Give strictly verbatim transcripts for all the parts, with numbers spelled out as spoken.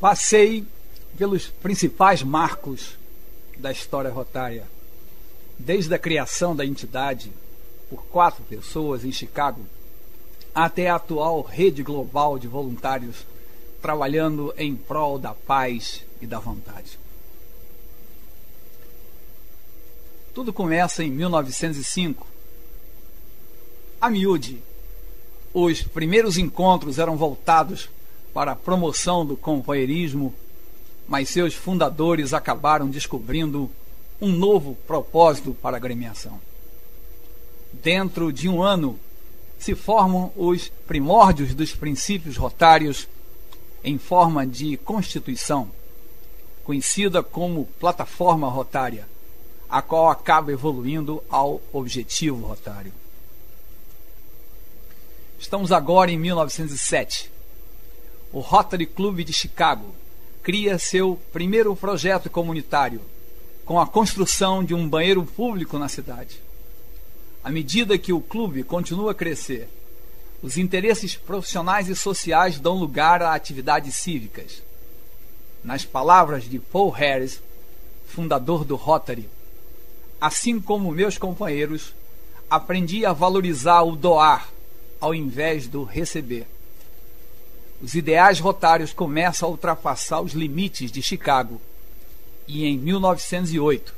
Passei pelos principais marcos da história rotária, desde a criação da entidade por quatro pessoas em Chicago, até a atual rede global de voluntários trabalhando em prol da paz e da vontade. Tudo começa em mil novecentos e cinco. A miúde, os primeiros encontros eram voltados para a promoção do companheirismo, mas seus fundadores acabaram descobrindo um novo propósito para a agremiação. Dentro de um ano, se formam os primórdios dos princípios rotários em forma de Constituição, conhecida como Plataforma Rotária, a qual acaba evoluindo ao Objetivo Rotário. Estamos agora em mil novecentos e sete. O Rotary Club de Chicago cria seu primeiro projeto comunitário, com a construção de um banheiro público na cidade. À medida que o clube continua a crescer, os interesses profissionais e sociais dão lugar a atividades cívicas. Nas palavras de Paul Harris, fundador do Rotary, assim como meus companheiros, aprendi a valorizar o doar ao invés do receber. Os ideais rotários começam a ultrapassar os limites de Chicago. E em mil novecentos e oito,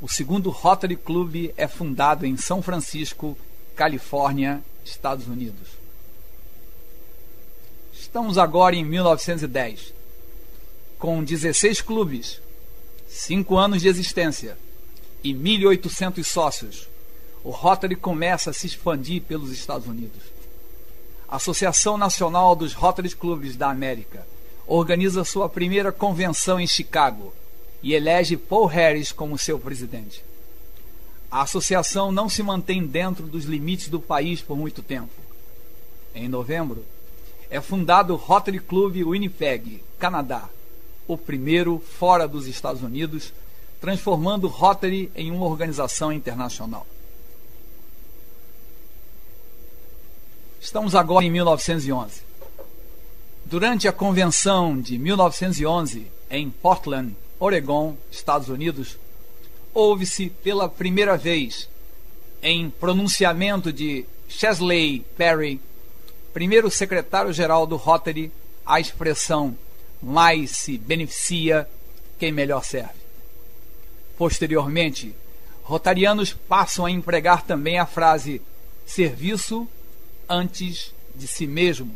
o segundo Rotary Club é fundado em São Francisco, Califórnia, Estados Unidos. Estamos agora em mil novecentos e dez, com dezesseis clubes, cinco anos de existência e mil e oitocentos sócios. O Rotary começa a se expandir pelos Estados Unidos. A Associação Nacional dos Rotary Clubes da América organiza sua primeira convenção em Chicago e elege Paul Harris como seu presidente. A associação não se mantém dentro dos limites do país por muito tempo. Em novembro, é fundado o Rotary Club Winnipeg, Canadá, o primeiro fora dos Estados Unidos, transformando o Rotary em uma organização internacional. Estamos agora em mil novecentos e onze. Durante a convenção de mil novecentos e onze, em Portland, Oregon, Estados Unidos, houve-se pela primeira vez, em pronunciamento de Chesley Perry, primeiro secretário-geral do Rotary, a expressão "mais se beneficia quem melhor serve". Posteriormente, rotarianos passam a empregar também a frase "serviço antes de si mesmo".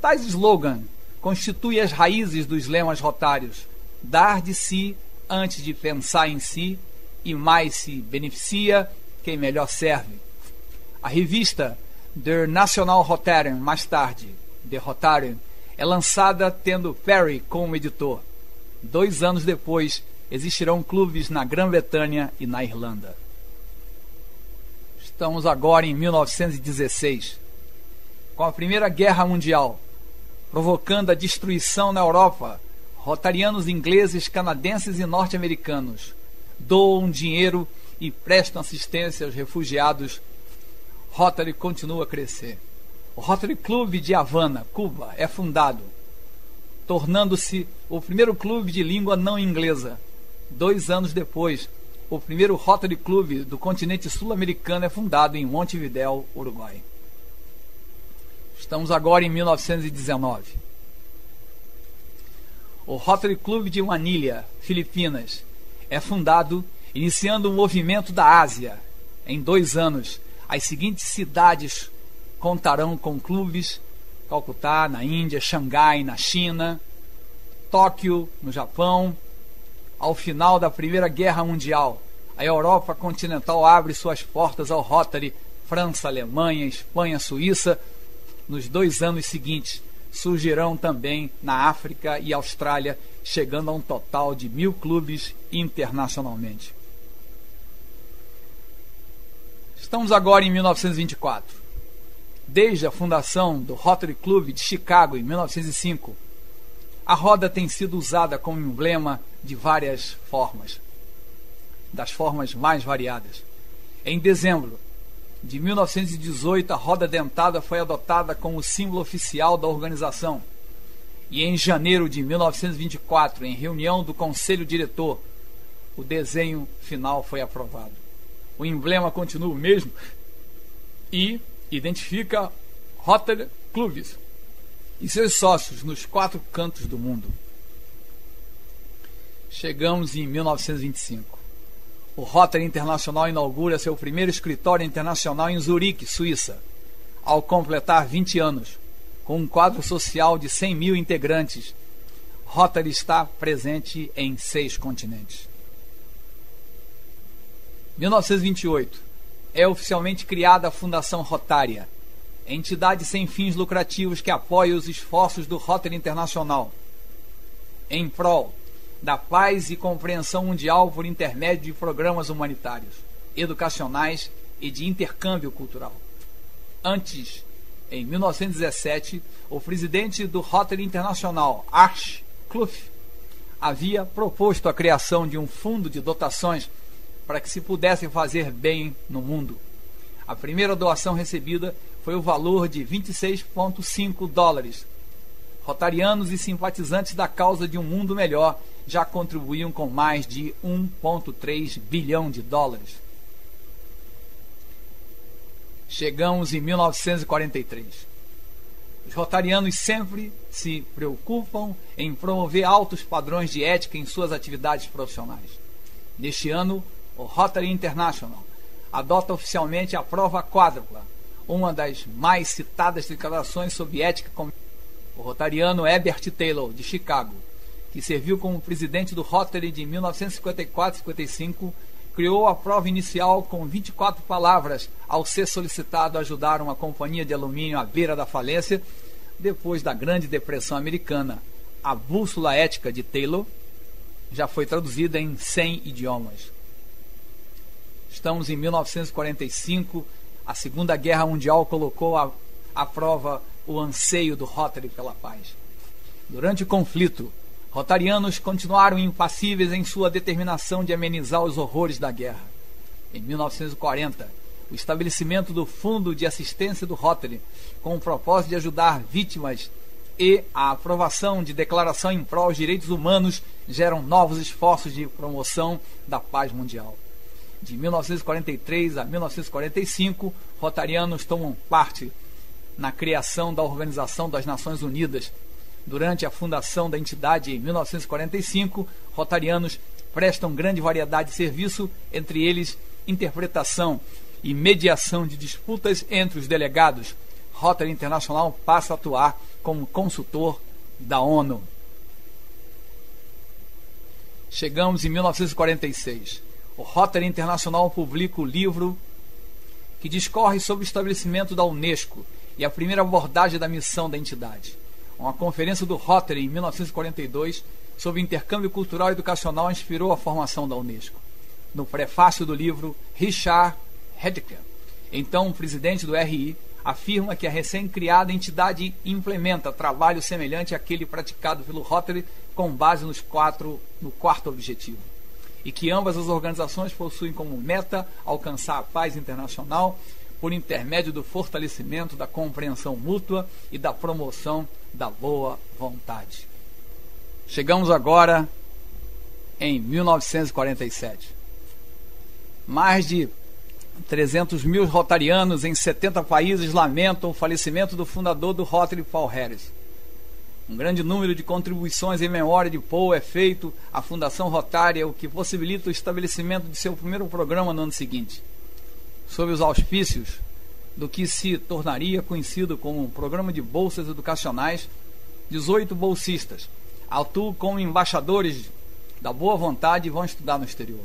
Tais slogan constitui as raízes dos lemas rotários: dar de si antes de pensar em si, e mais se beneficia quem melhor serve. A revista The National Rotarian, mais tarde The Rotarian, é lançada tendo Perry como editor. Dois anos depois, existirão clubes na Grã-Bretanha e na Irlanda. Estamos agora em mil novecentos e dezesseis, com a Primeira Guerra Mundial, provocando a destruição na Europa. Rotarianos ingleses, canadenses e norte-americanos doam dinheiro e prestam assistência aos refugiados. Rotary continua a crescer. O Rotary Club de Havana, Cuba, é fundado, tornando-se o primeiro clube de língua não inglesa. Dois anos depois, o primeiro Rotary Club do continente sul-americano é fundado em Montevidéu, Uruguai. Estamos agora em mil novecentos e dezenove. O Rotary Club de Manilha, Filipinas, é fundado iniciando o movimento da Ásia. Em dois anos, as seguintes cidades contarão com clubes: Calcutá, na Índia, Xangai, na China, Tóquio, no Japão. Ao final da Primeira Guerra Mundial, a Europa continental abre suas portas ao Rotary. França, Alemanha, Espanha, Suíça. Nos dois anos seguintes, surgirão também na África e Austrália, chegando a um total de mil clubes internacionalmente. Estamos agora em mil novecentos e vinte e quatro. Desde a fundação do Rotary Club de Chicago em mil novecentos e cinco, a roda tem sido usada como emblema de várias formas, das formas mais variadas. Em dezembro de mil novecentos e dezoito, a roda dentada foi adotada como símbolo oficial da organização. E em janeiro de mil novecentos e vinte e quatro, em reunião do Conselho Diretor, o desenho final foi aprovado. O emblema continua o mesmo e identifica Rotary Clubes e seus sócios nos quatro cantos do mundo. Chegamos em mil novecentos e vinte e cinco. O Rotary Internacional inaugura seu primeiro escritório internacional em Zurique, Suíça, ao completar vinte anos. Com um quadro social de cem mil integrantes, Rotary está presente em seis continentes. mil novecentos e vinte e oito, é oficialmente criada a Fundação Rotária, entidade sem fins lucrativos que apoia os esforços do Rotary Internacional em prol da paz e compreensão mundial por intermédio de programas humanitários, educacionais e de intercâmbio cultural. Antes, em mil novecentos e dezessete, o presidente do Rotary Internacional, Arch Klumph, havia proposto a criação de um fundo de dotações para que se pudesse fazer bem no mundo. A primeira doação recebida foi o valor de vinte e seis vírgula cinco dólares. Rotarianos e simpatizantes da causa de um mundo melhor já contribuíam com mais de um vírgula três bilhão de dólares. Chegamos em mil novecentos e quarenta e três. Os rotarianos sempre se preocupam em promover altos padrões de ética em suas atividades profissionais. Neste ano, o Rotary International adota oficialmente a prova quádrupla, uma das mais citadas declarações sobre ética com o rotariano Herbert Taylor, de Chicago, que serviu como presidente do Rotary de mil novecentos e cinquenta e quatro a cinquenta e cinco, criou a prova inicial com vinte e quatro palavras ao ser solicitado ajudar uma companhia de alumínio à beira da falência depois da Grande Depressão Americana. A bússola ética de Taylor já foi traduzida em cem idiomas. Estamos em mil novecentos e quarenta e cinco, a Segunda Guerra Mundial colocou à, à prova o anseio do Rotary pela paz. Durante o conflito, rotarianos continuaram impassíveis em sua determinação de amenizar os horrores da guerra. Em mil novecentos e quarenta, o estabelecimento do Fundo de Assistência do Rotary, com o propósito de ajudar vítimas, e a aprovação de declaração em prol dos direitos humanos geram novos esforços de promoção da paz mundial. De mil novecentos e quarenta e três a mil novecentos e quarenta e cinco, rotarianos tomam parte na criação da Organização das Nações Unidas. Durante a fundação da entidade em mil novecentos e quarenta e cinco, rotarianos prestam grande variedade de serviço, entre eles interpretação e mediação de disputas entre os delegados. Rotary Internacional passa a atuar como consultor da ONU. Chegamos em mil novecentos e quarenta e seis. O Rotary Internacional publica o livro que discorre sobre o estabelecimento da Unesco e a primeira abordagem da missão da entidade. Uma conferência do Rotary em mil novecentos e quarenta e dois sobre intercâmbio cultural e educacional inspirou a formação da Unesco. No prefácio do livro, Richard Hedeker, então presidente do R I, afirma que a recém-criada entidade implementa trabalho semelhante àquele praticado pelo Rotary com base nos quatro, no quarto objetivo, e que ambas as organizações possuem como meta alcançar a paz internacional por intermédio do fortalecimento da compreensão mútua e da promoção da boa vontade. Chegamos agora em mil novecentos e quarenta e sete. Mais de trezentos mil rotarianos em setenta países lamentam o falecimento do fundador do Rotary, Paul Harris. Um grande número de contribuições em memória de Paul é feito à Fundação Rotária, o que possibilita o estabelecimento de seu primeiro programa no ano seguinte, sob os auspícios do que se tornaria conhecido como um programa de bolsas educacionais. dezoito bolsistas atuam como embaixadores da boa vontade e vão estudar no exterior.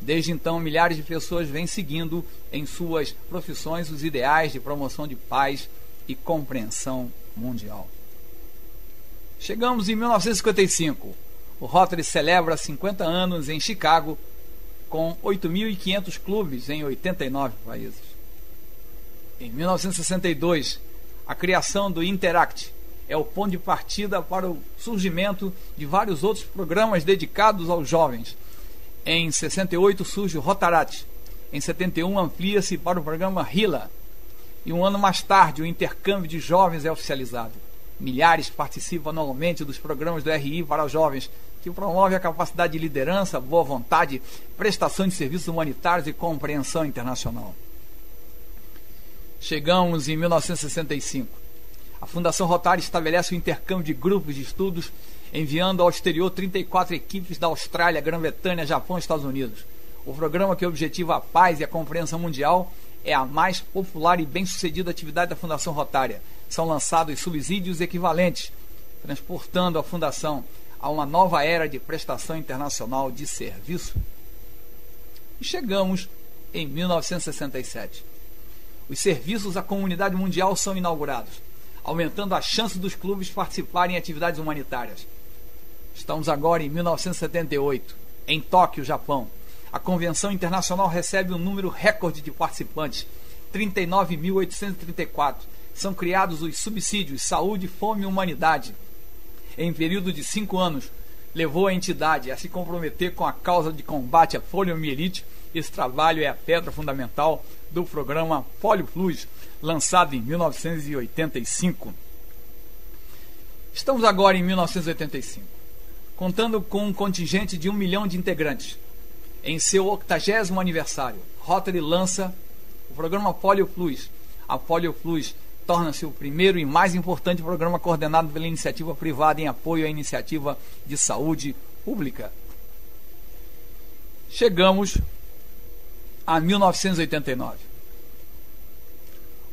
Desde então, milhares de pessoas vêm seguindo em suas profissões os ideais de promoção de paz e compreensão mundial. Chegamos em mil novecentos e cinquenta e cinco. O Rotary celebra cinquenta anos em Chicago, com oito mil e quinhentos clubes em oitenta e nove países. Em mil novecentos e sessenta e dois, a criação do Interact é o ponto de partida para o surgimento de vários outros programas dedicados aos jovens. Em sessenta e oito surge o Rotarat, em setenta e um amplia-se para o programa Hila, e um ano mais tarde o intercâmbio de jovens é oficializado. Milhares participam anualmente dos programas do R I para os jovens, que promove a capacidade de liderança, boa vontade, prestação de serviços humanitários e compreensão internacional. Chegamos em mil novecentos e sessenta e cinco. A Fundação Rotary estabelece o intercâmbio de grupos de estudos, enviando ao exterior trinta e quatro equipes da Austrália, Grã-Bretanha, Japão e Estados Unidos. O programa, que objetiva a paz e a compreensão mundial, é a mais popular e bem-sucedida atividade da Fundação Rotary. São lançados subsídios equivalentes, transportando a Fundação a uma nova era de prestação internacional de serviço. E chegamos em mil novecentos e sessenta e sete. Os serviços à comunidade mundial são inaugurados, aumentando a chance dos clubes participarem em atividades humanitárias. Estamos agora em mil novecentos e setenta e oito, em Tóquio, Japão. A Convenção Internacional recebe um número recorde de participantes, trinta e nove mil oitocentos e trinta e quatro. São criados os subsídios Saúde, Fome e Humanidade. Em período de cinco anos, levou a entidade a se comprometer com a causa de combate à poliomielite. Esse trabalho é a pedra fundamental do programa PolioPlus, lançado em mil novecentos e oitenta e cinco. Estamos agora em mil novecentos e oitenta e cinco, contando com um contingente de um milhão de integrantes. Em seu octagésimo aniversário, Rotary lança o programa PolioPlus. A PolioPlus torna-se o primeiro e mais importante programa coordenado pela iniciativa privada em apoio à iniciativa de saúde pública. Chegamos a mil novecentos e oitenta e nove.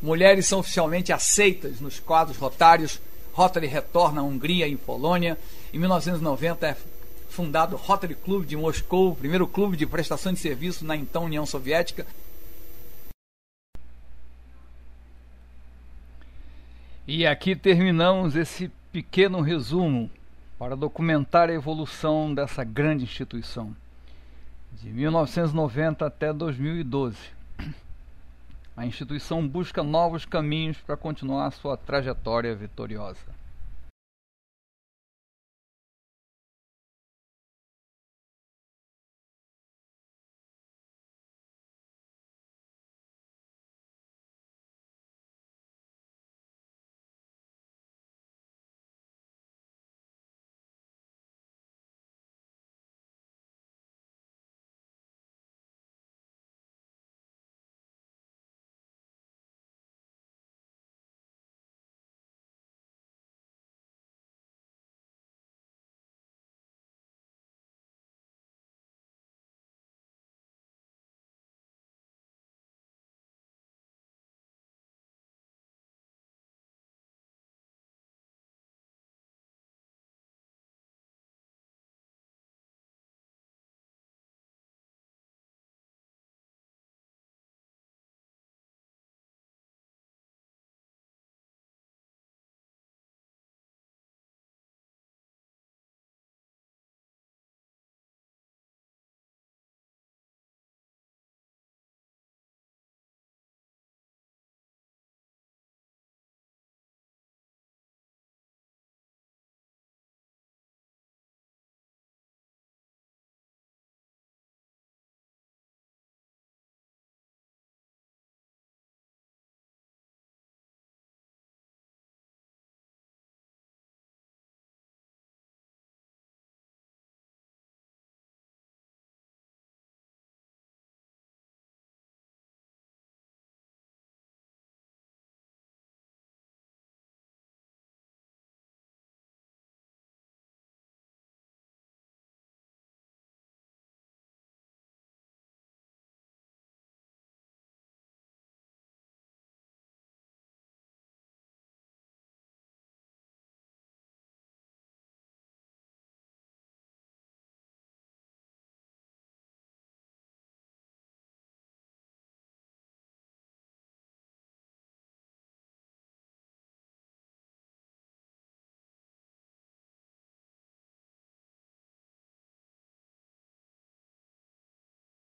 Mulheres são oficialmente aceitas nos quadros rotários. Rotary retorna à Hungria e Polônia. Em mil novecentos e noventa é fundado o Rotary Club de Moscou, o primeiro clube de prestação de serviço na então União Soviética. E aqui terminamos esse pequeno resumo para documentar a evolução dessa grande instituição, de mil novecentos e noventa até dois mil e doze. A instituição busca novos caminhos para continuar sua trajetória vitoriosa.